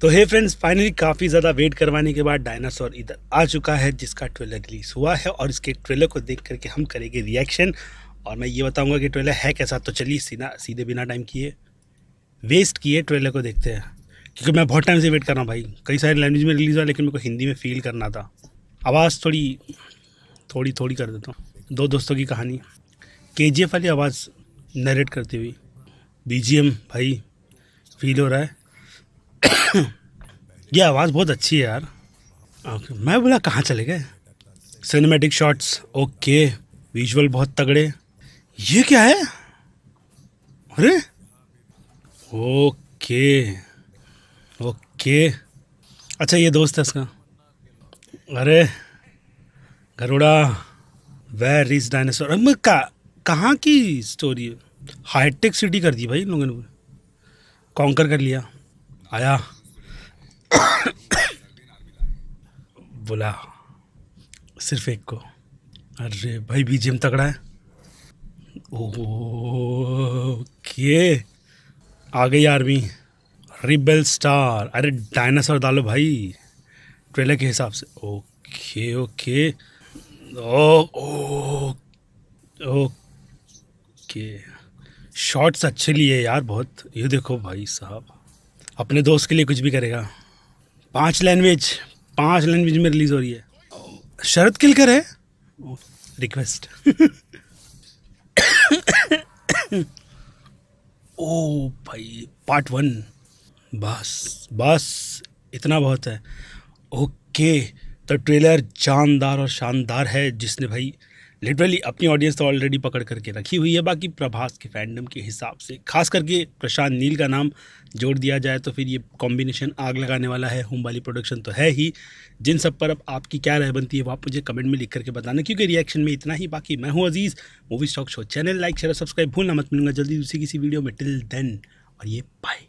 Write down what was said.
तो हे friends, finally काफ़ी ज़्यादा वेट करवाने के बाद डायनासोर इधर आ चुका है, जिसका ट्रेलर रिलीज हुआ है और इसके ट्रेलर को देख करके हम करेंगे रिएक्शन और मैं ये बताऊंगा कि ट्रेलर है कैसा। तो चलिए सीधे बिना टाइम किए वेस्ट किए ट्रेलर को देखते हैं, क्योंकि मैं बहुत टाइम से वेट कर रहा हूँ भाई। कई सारी लैंग्वेज में रिलीज़ हुआ लेकिन मेरे को हिंदी में फील करना था। आवाज़ थोड़ी कर देता हूँ। दो दोस्तों की कहानी, KGF वाली आवाज़ नरेट करती हुई, BGM भाई फील हो रहा है। ये आवाज़ बहुत अच्छी है यार। ओके, मैं बोला कहाँ चले गए। सिनेमैटिक शॉट्स ओके, विजुअल बहुत तगड़े। ये क्या है? अरे ओके। अच्छा ये दोस्त है इसका। अरे गरुड़ा, वेयर इज डायनासोर। अब कहाँ की स्टोरी है? हाईटेक सिटी कर दी भाई इन लोगों ने, कॉन्कर कर लिया। आया बोला सिर्फ एक को। अरे भाई BGM तगड़ा है। ओके आ गई आर्मी, रिबेल स्टार। अरे डायनासोर डालो भाई ट्रेलर के हिसाब से। ओके ओके शॉट्स अच्छे लिए यार बहुत। ये देखो भाई साहब, अपने दोस्त के लिए कुछ भी करेगा। 5 लैंग्वेज में रिलीज़ हो रही है। शरद किलकर है रिक्वेस्ट। ओ भाई पार्ट 1 बस इतना बहुत है। ओके तो ट्रेलर जानदार और शानदार है, जिसने भाई लिटरली अपनी ऑडियंस तो ऑलरेडी पकड़ करके रखी हुई है। बाकी प्रभास के फैंडम के हिसाब से खास करके प्रशांत नील का नाम जोड़ दिया जाए तो फिर ये कॉम्बिनेशन आग लगाने वाला है। होमबाली प्रोडक्शन तो है ही। जिन सब पर अब आपकी क्या राय बनती है वो आप मुझे कमेंट में लिख करके बताना, क्योंकि रिएक्शन में इतना ही। बाकी मैं हूँ Aziz, movies talk show channel like share subscribe भूलना मत। मिलूंगा जल्दी दूसरी किसी वीडियो में। टिल देन और ये बाय।